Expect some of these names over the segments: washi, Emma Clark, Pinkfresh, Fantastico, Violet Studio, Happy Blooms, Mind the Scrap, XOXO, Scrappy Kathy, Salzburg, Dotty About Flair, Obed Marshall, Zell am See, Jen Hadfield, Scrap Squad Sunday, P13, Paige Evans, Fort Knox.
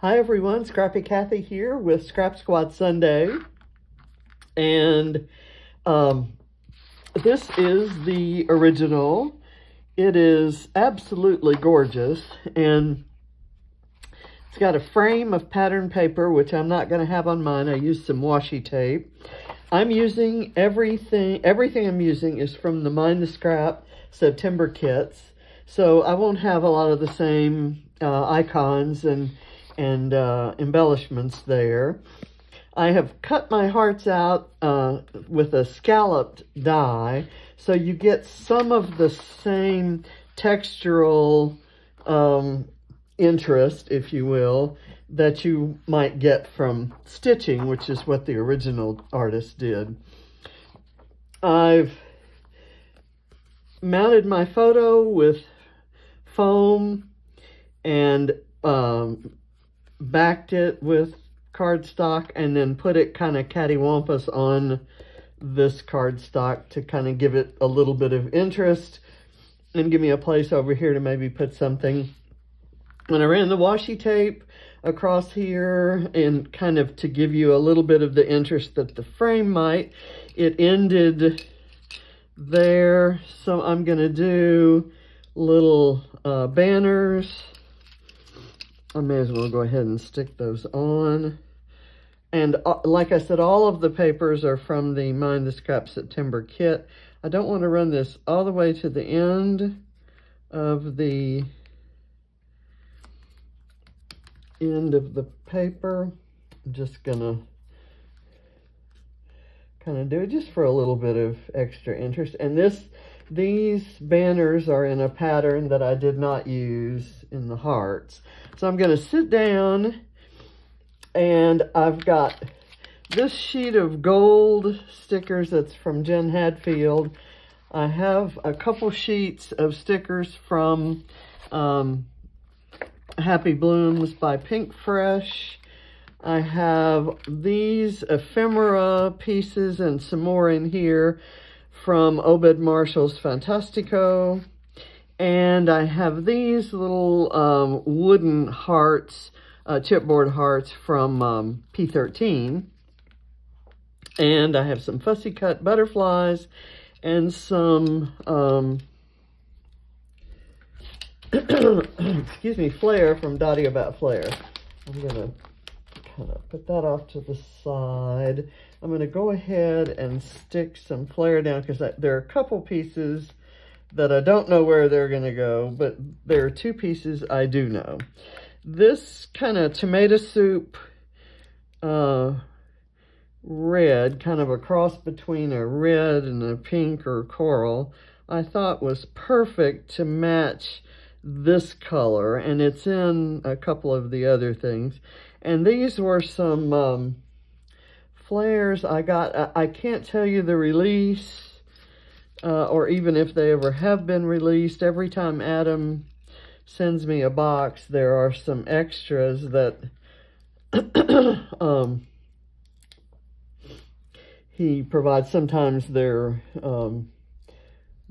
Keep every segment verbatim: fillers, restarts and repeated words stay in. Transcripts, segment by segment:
Hi everyone, Scrappy Kathy here with Scrap Squad Sunday, and um, this is the original. It is absolutely gorgeous, and it's got a frame of pattern paper, which I'm not going to have on mine. I used some washi tape. I'm using everything, everything I'm using is from the Mind the Scrap September kits, so I won't have a lot of the same uh, icons and, and uh, embellishments there. I have cut my hearts out uh, with a scalloped die, so you get some of the same textural um, interest, if you will, that you might get from stitching, which is what the original artist did. I've mounted my photo with foam and um, backed it with cardstock, and then put it kind of cattywampus on this cardstock to kind of give it a little bit of interest and give me a place over here to maybe put something. And I ran the washi tape across here and kind of to give you a little bit of the interest that the frame might. It ended there, so I'm going to do little uh, banners. I may as well go ahead and stick those on. And uh, like I said, all of the papers are from the Mind the Scrap September kit. I don't want to run this all the way to the end of the end of the paper. I'm just gonna kind of do it just for a little bit of extra interest. And this, these banners are in a pattern that I did not use in the hearts. So I'm gonna sit down, and I've got this sheet of gold stickers that's from Jen Hadfield. I have a couple sheets of stickers from um, Happy Blooms by Pinkfresh. I have these ephemera pieces and some more in here from Obed Marshall's Fantastico. And I have these little um, wooden hearts, uh, chipboard hearts from um, P thirteen. And I have some fussy cut butterflies and some, um, excuse me, Flair from Dotty About Flair. I'm gonna kind of put that off to the side. I'm going to go ahead and stick some Flair down, because there are a couple pieces that I don't know where they're going to go, but there are two pieces I do know. This kind of tomato soup uh, red, kind of a cross between a red and a pink or coral, I thought was perfect to match this color, and it's in a couple of the other things. And these were some um, flares I got. I, I can't tell you the release, uh, or even if they ever have been released. Every time Adam sends me a box, there are some extras that um, he provides. Sometimes they're um,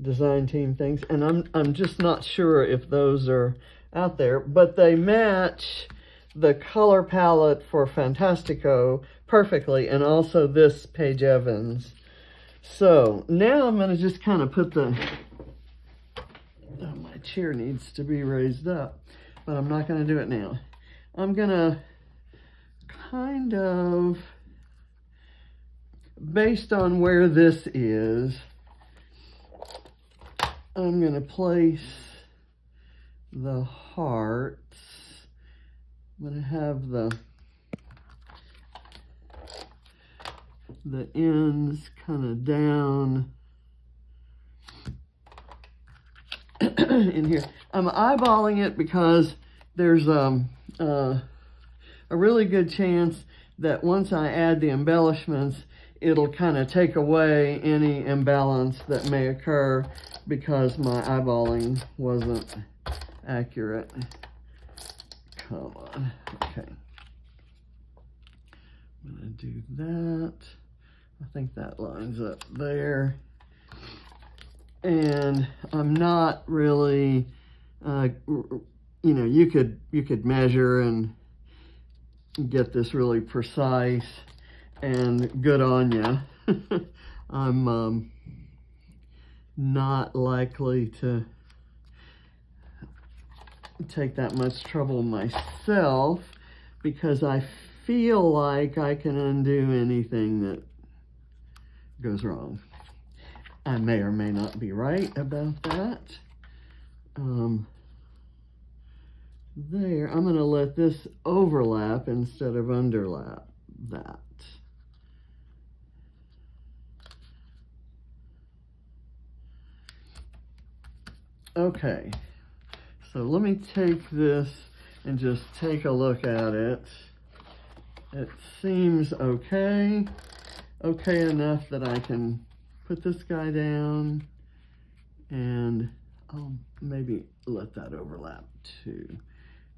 design team things, and I'm, I'm just not sure if those are out there, but they match the color palette for Fantastico perfectly, and also this Paige Evans. So now I'm gonna just kind of put the, oh, my chair needs to be raised up, but I'm not gonna do it now. I'm gonna kind of, based on where this is, I'm gonna place the hearts. I'm gonna have the the ends kind of down in here. I'm eyeballing it because there's um uh, a really good chance that once I add the embellishments, it'll kind of take away any imbalance that may occur, because my eyeballing wasn't accurate. Come on, okay. I'm gonna do that. I think that lines up there. And I'm not really, uh, you know, you could you could measure and get this really precise, and good on ya. I'm um, not likely to take that much trouble myself, because I feel like I can undo anything that goes wrong. I may or may not be right about that. Um, there, I'm gonna let this overlap instead of underlap that. Okay, so let me take this and just take a look at it. It seems okay, okay enough that I can put this guy down, and I'll maybe let that overlap too.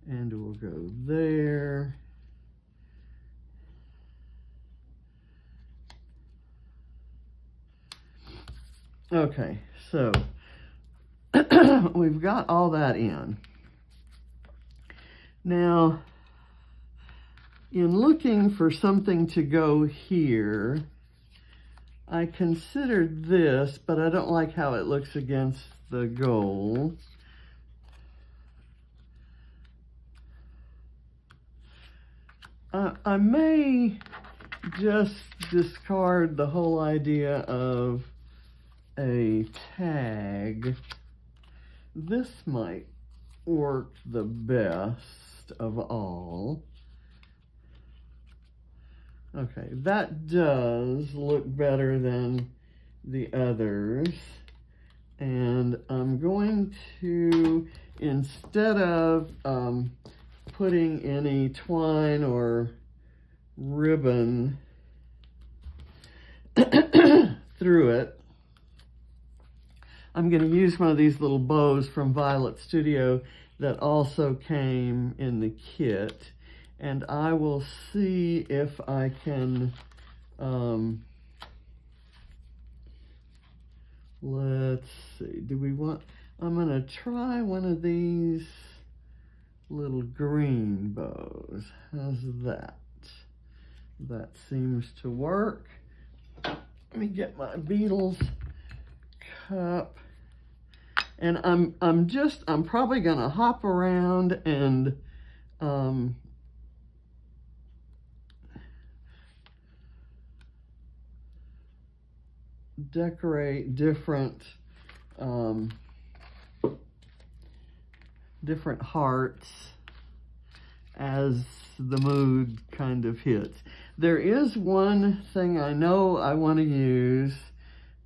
And we'll go there. Okay, so we've got all that in. Now, in looking for something to go here, I considered this, but I don't like how it looks against the goal. Uh, I may just discard the whole idea of a tag. This might work the best of all. Okay, that does look better than the others. And I'm going to, instead of um, putting any twine or ribbon through it, I'm going to use one of these little bows from Violet Studio that also came in the kit, and I will see if I can um, let's see, do we want, I'm going to try one of these little green bows. How's that? That seems to work. Let me get my beetles cup. And I'm I'm just I'm probably gonna hop around and um decorate different um different hearts as the mood kind of hits. There is one thing I know I want to use.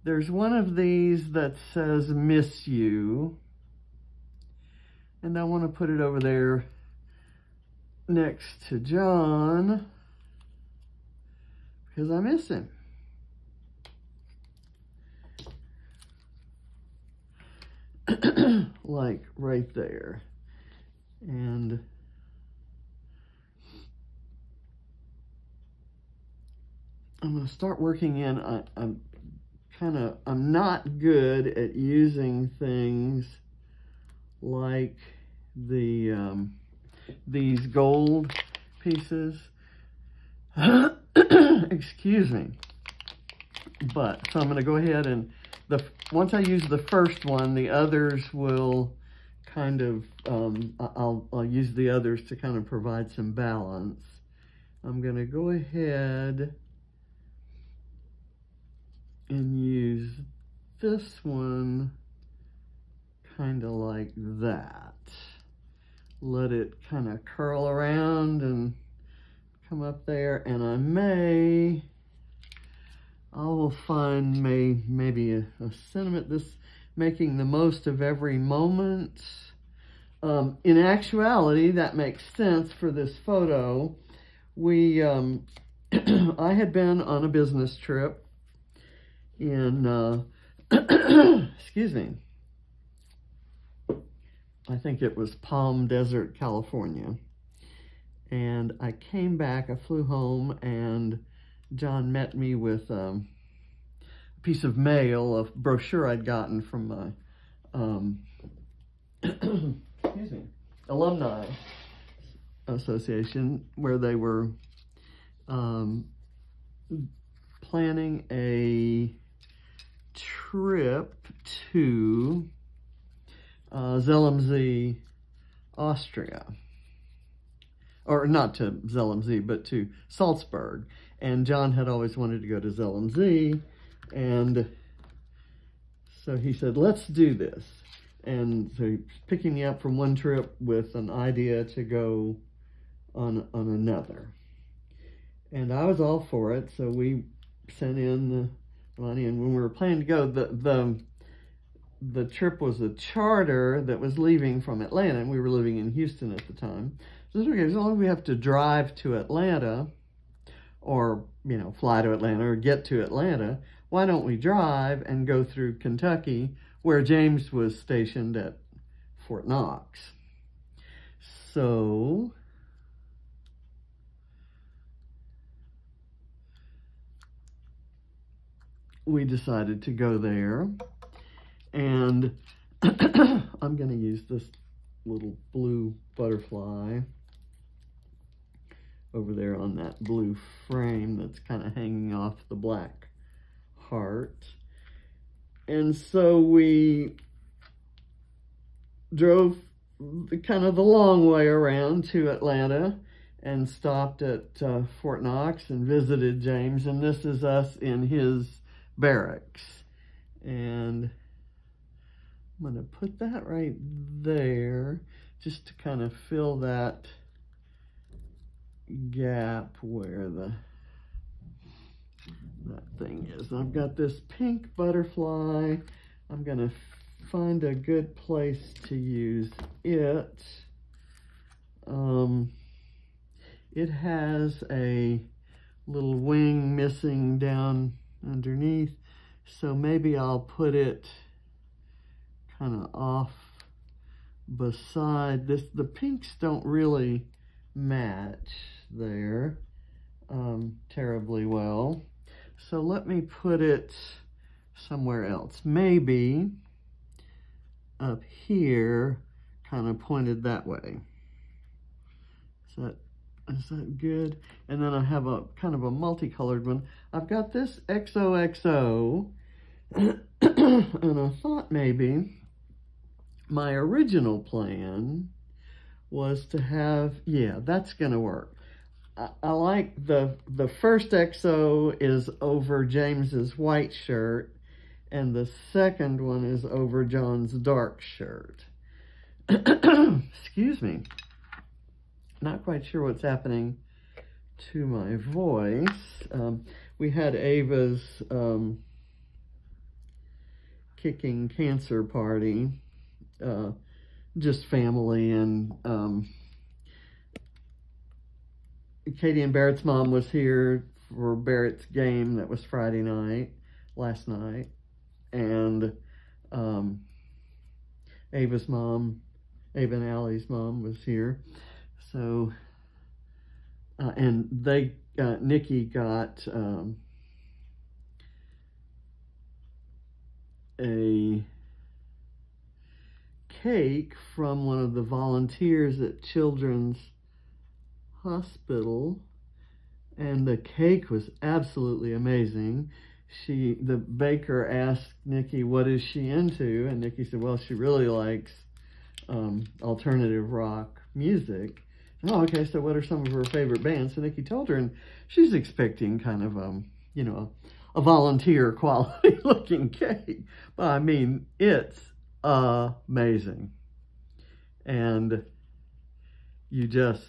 There's one of these that says miss you, and I want to put it over there next to John because I miss him. Like right there. And I'm going to start working in, I, I'm kind of, I'm not good at using things like the, um, these gold pieces, excuse me, but, so I'm going to go ahead and, the once I use the first one, the others will kind of, um, I'll, I'll use the others to kind of provide some balance. I'm going to go ahead and use this one kind of like that. Let it kind of curl around and come up there, and I may, I will find may, maybe a, a sentiment, this making the most of every moment. Um, in actuality, that makes sense for this photo. We, um, I had been on a business trip in, uh, excuse me, I think it was Palm Desert, California. And I came back, I flew home, and John met me with um, a piece of mail, a brochure I'd gotten from my, um, excuse me, alumni Association, where they were um, planning a trip to uh, Zell am See, Austria. Or not to Zell am See, but to Salzburg. And John had always wanted to go to Zell am See, and so he said, let's do this. And so he's picking me up from one trip with an idea to go on, on another. And I was all for it, so we sent in the money, and when we were planning to go, the, the, the trip was a charter that was leaving from Atlanta, and we were living in Houston at the time. So okay, as long as we have to drive to Atlanta, or, you know, fly to Atlanta or get to Atlanta, why don't we drive and go through Kentucky, where James was stationed at Fort Knox. So, we decided to go there, and I'm gonna use this little blue butterfly over there on that blue frame that's kind of hanging off the black heart. And so we drove kind of the long way around to Atlanta and stopped at uh, Fort Knox and visited James. And this is us in his barracks. And I'm going to put that right there just to kind of fill that gap where the that thing is. I've got this pink butterfly. I'm gonna find a good place to use it. Um, it has a little wing missing down underneath, so maybe I'll put it kind of off beside this. The pinks don't really match there um, terribly well. So let me put it somewhere else. Maybe up here, kind of pointed that way. Is that, is that good? And then I have a kind of a multicolored one. I've got this X O X O, and I thought maybe my original plan was to have, yeah, that's gonna work. I, I like the, the first X O is over James's white shirt, and the second one is over John's dark shirt. Excuse me. Not quite sure what's happening to my voice. Um, we had Ava's um, kicking cancer party, uh, just family, and um, Katie and Barrett's mom was here for Barrett's game that was Friday night, last night, and um, Ava's mom, Ava and Allie's mom was here. So, uh, and they, uh, Nikki got um, a cake from one of the volunteers at Children's Hospital, and the cake was absolutely amazing. She, the baker asked Nikki, what is she into? And Nikki said, well, she really likes um, alternative rock music. Oh, okay, so what are some of her favorite bands? So Nikki told her, and she's expecting kind of, um, you know, a, a volunteer quality looking cake. But I mean, it's amazing. And you just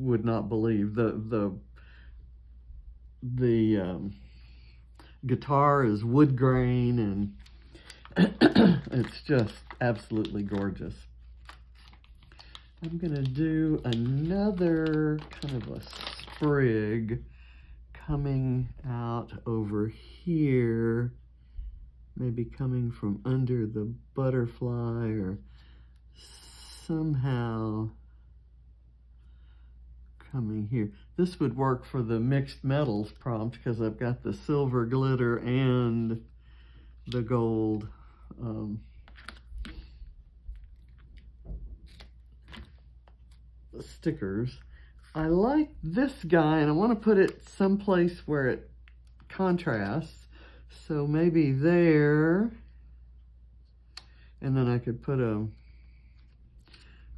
would not believe the the the um, guitar is wood grain, and it's just absolutely gorgeous. I'm gonna do another kind of a sprig coming out over here, maybe coming from under the butterfly or somehow coming here. This would work for the mixed metals prompt because I've got the silver glitter and the gold. Um, stickers. I like this guy, and I want to put it someplace where it contrasts. So maybe there, and then I could put a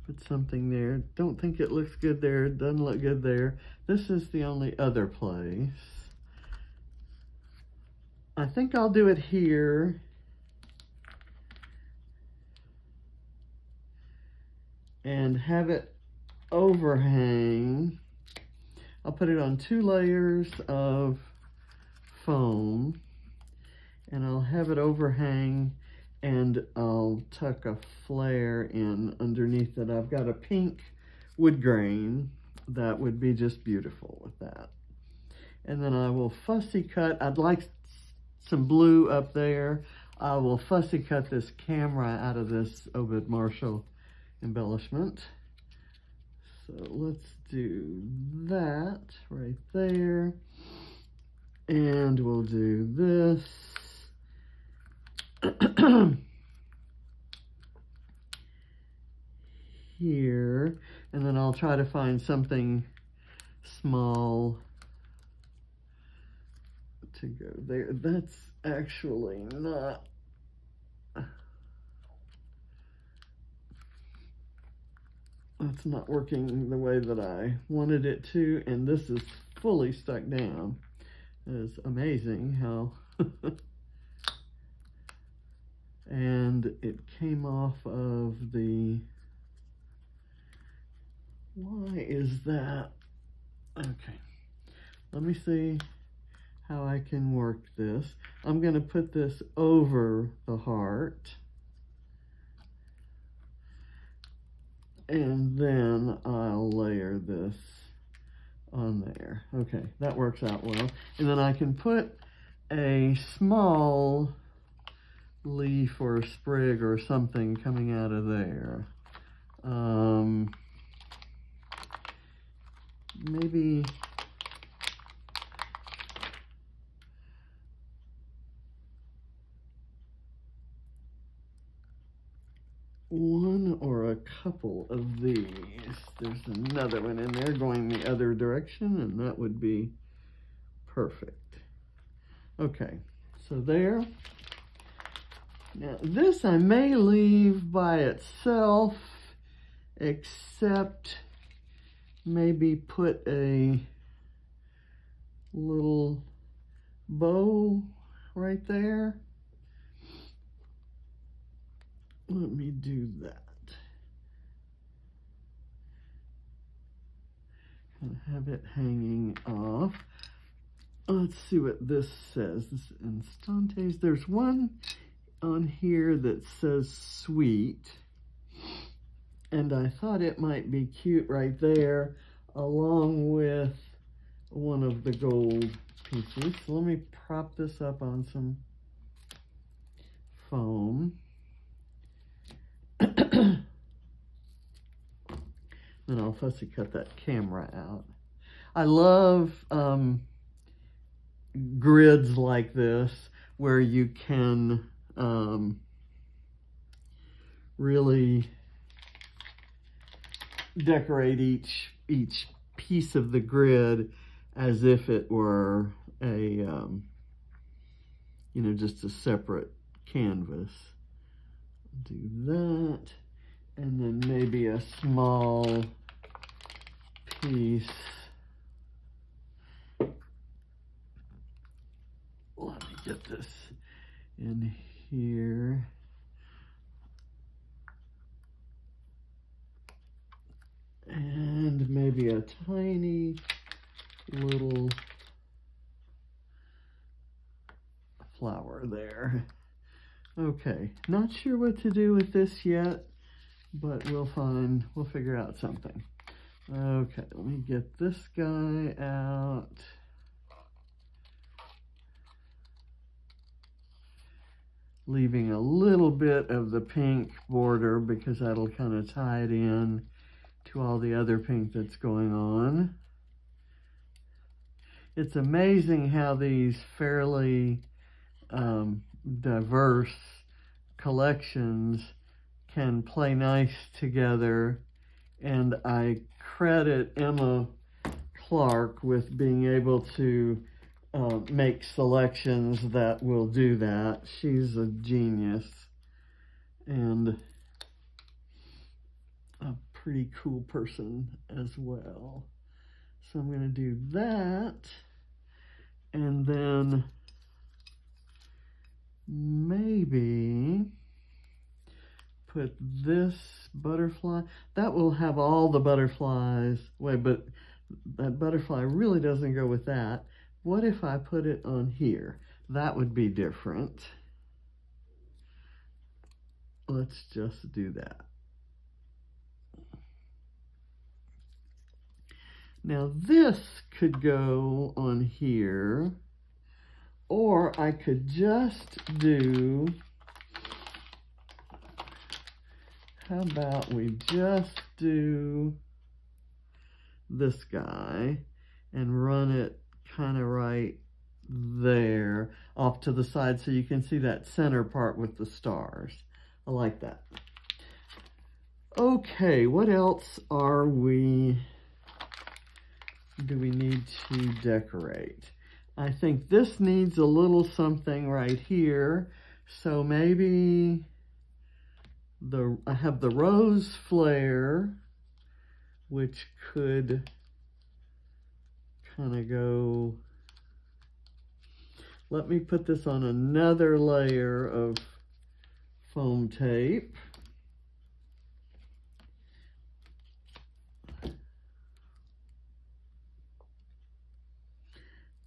put something there. Don't think it looks good there. It doesn't look good there. This is the only other place. I think I'll do it here. And have it overhang. I'll put it on two layers of foam, and I'll have it overhang, and I'll tuck a flare in underneath it. I've got a pink wood grain that would be just beautiful with that. And then I will fussy cut. I'd like some blue up there. I will fussy cut this camera out of this Obed Marshall embellishment. So let's do that right there. And we'll do this. Here. And then I'll try to find something small to go there. That's actually not... That's not working the way that I wanted it to, and this is fully stuck down. It is amazing how... And it came off of the... Why is that? Okay. Let me see how I can work this. I'm going to put this over the heart. And then I'll layer this on there. Okay, that works out well. And then I can put a small leaf or a sprig or something coming out of there. Um, maybe one or a couple of these. There's another one in there going the other direction, and that would be perfect. Okay, so there. Now this I may leave by itself, except maybe put a little bow right there. Let me do that. And have it hanging off. Let's see what this says. This instantes. There's one on here that says sweet. And I thought it might be cute right there, along with one of the gold pieces. So let me prop this up on some foam. Then I'll fussy cut that camera out. I love um, grids like this where you can um, really decorate each each piece of the grid as if it were a um, you know, just a separate canvas. Do that, and then maybe a small piece. Let me get this in here. And maybe a tiny little flower there. Okay, not sure what to do with this yet, but we'll find, we'll figure out something. Okay, let me get this guy out. Leaving a little bit of the pink border because that'll kind of tie it in to all the other pink that's going on. It's amazing how these fairly, um, diverse collections can play nice together and I credit Emma Clark with being able to uh, make selections that will do that. She's a genius and a pretty cool person as well. So I'm going to do that, and then maybe put this butterfly. That will have all the butterflies. Wait, but that butterfly really doesn't go with that. What if I put it on here? That would be different. Let's just do that. Now this could go on here, or I could just do, how about we just do this guy and run it kind of right there off to the side so you can see that center part with the stars. I like that. Okay, what else are we, do we need to decorate? I think this needs a little something right here. So maybe the, I have the rose flare, which could kind of go, let me put this on another layer of foam tape.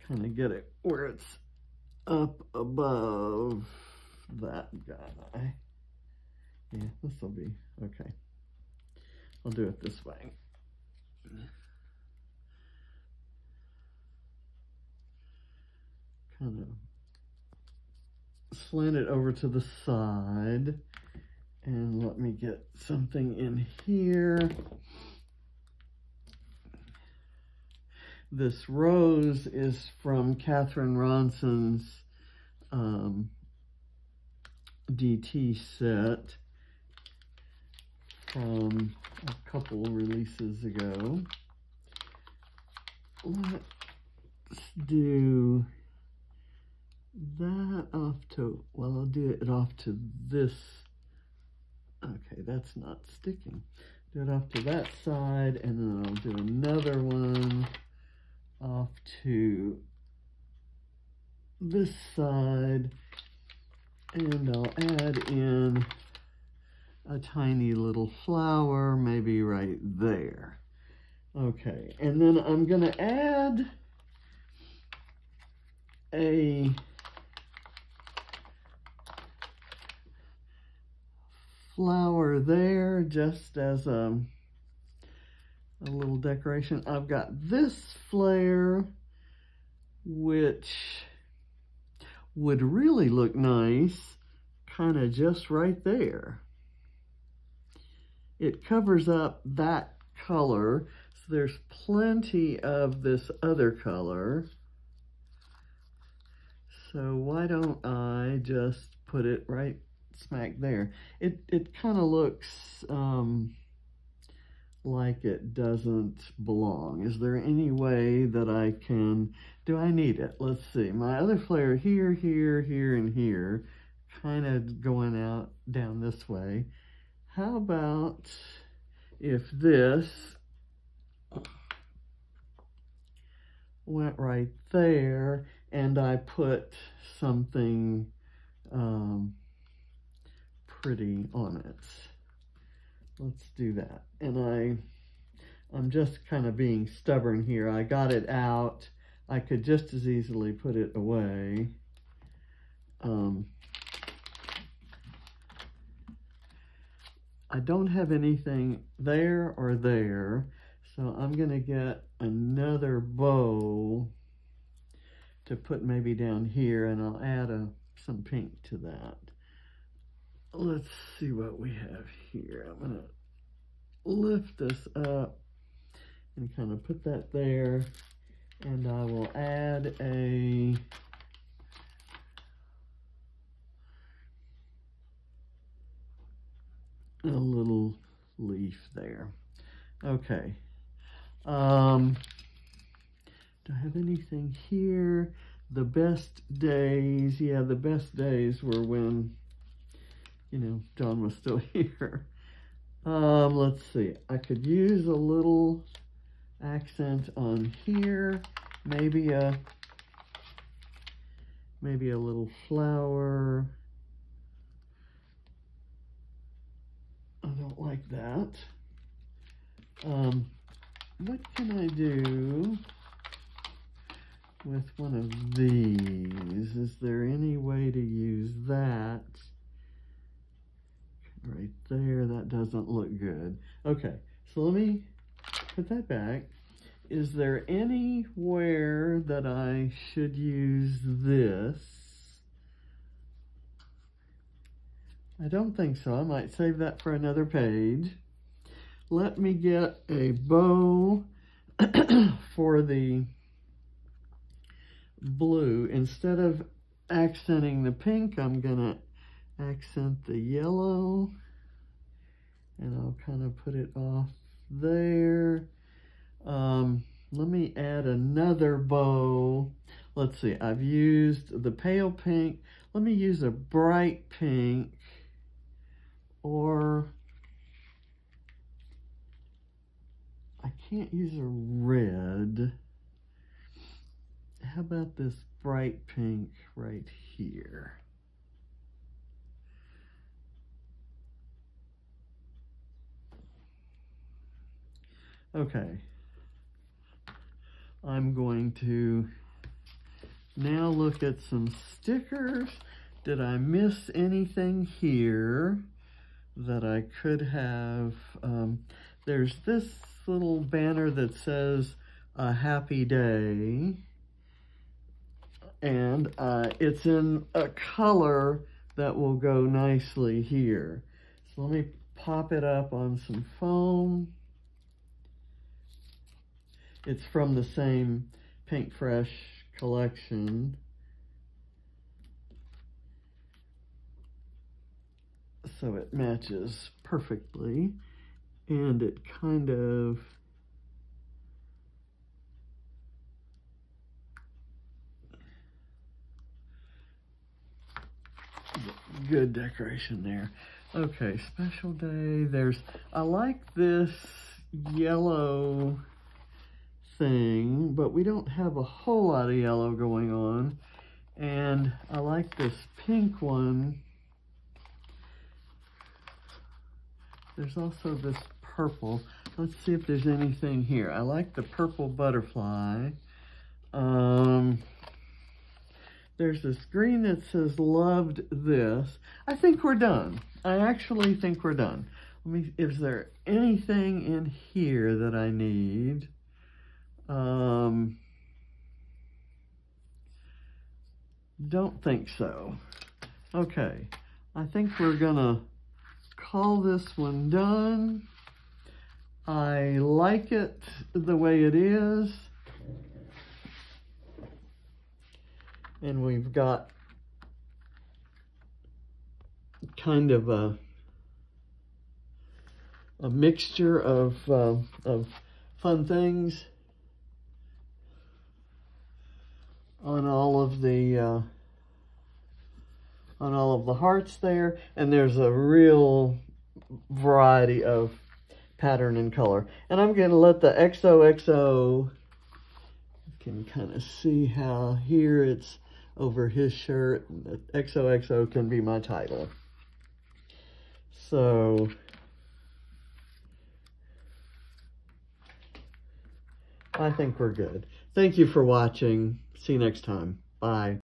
Kind of get it where it's up above that guy. Yeah, this will be okay. I'll do it this way. Kind of slant it over to the side, and let me get something in here. This rose is from Katherine Ronson's um, D T set from a couple releases ago. Let's do that off to, well, I'll do it off to this. Okay, that's not sticking. Do it off to that side, and then I'll do another one off to this side, and I'll add in a tiny little flower, maybe right there. Okay, and then I'm gonna add a flower there just as a a little decoration. I've got this flare, which would really look nice kind of just right there. It covers up that color, so there's plenty of this other color. So why don't I just put it right smack there? It, it kind of looks um, like it doesn't belong. Is there any way that I can, do I need it? Let's see, my other flare here, here, here, and here, kind of going out down this way. How about if this went right there and I put something um, pretty on it? Let's do that. And I, I'm just kind of being stubborn here. I got it out. I could just as easily put it away. Um, I don't have anything there or there, so I'm gonna get another bow to put maybe down here, and I'll add a, some pink to that. Let's see what we have here. I'm gonna lift this up and kind of put that there, and I will add a a little leaf there. Okay. Um, do I have anything here? The best days. Yeah, the best days were when, you know, Don was still here. Um, let's see. I could use a little accent on here. Maybe a, maybe a little flower. I don't like that. Um, what can I do with one of these? Is there any way to use that? Right there, that doesn't look good. Okay, so let me put that back. Is there anywhere that I should use this? I don't think so. I might save that for another page. Let me get a bow for the blue. Instead of accenting the pink, I'm gonna accent the yellow, and I'll kind of put it off there. Um, let me add another bow. Let's see, I've used the pale pink. Let me use a bright pink, or I can't use a red. How about this bright pink right here? Okay, I'm going to now look at some stickers. Did I miss anything here that I could have? Um, there's this little banner that says a happy day, and uh, it's in a color that will go nicely here. So let me pop it up on some foam. It's from the same Pinkfresh collection. So it matches perfectly. And it kind of good decoration there. Okay, special day. There's, I like this yellow thing, but we don't have a whole lot of yellow going on. And I like this pink one. There's also this purple. Let's see if there's anything here. I like the purple butterfly. Um, there's this green that says loved this. I think we're done. I actually think we're done. Let me, is there anything in here that I need? Um, don't think so. Okay, I think we're gonna call this one done. I like it the way it is. And we've got kind of a, a mixture of, uh, of fun things on all of the uh, on all of the hearts there, and there's a real variety of pattern and color. And I'm going to let the X O X O, you can kind of see how here it's over his shirt, and the X O X O can be my title. So I think we're good. Thank you for watching. See you next time. Bye.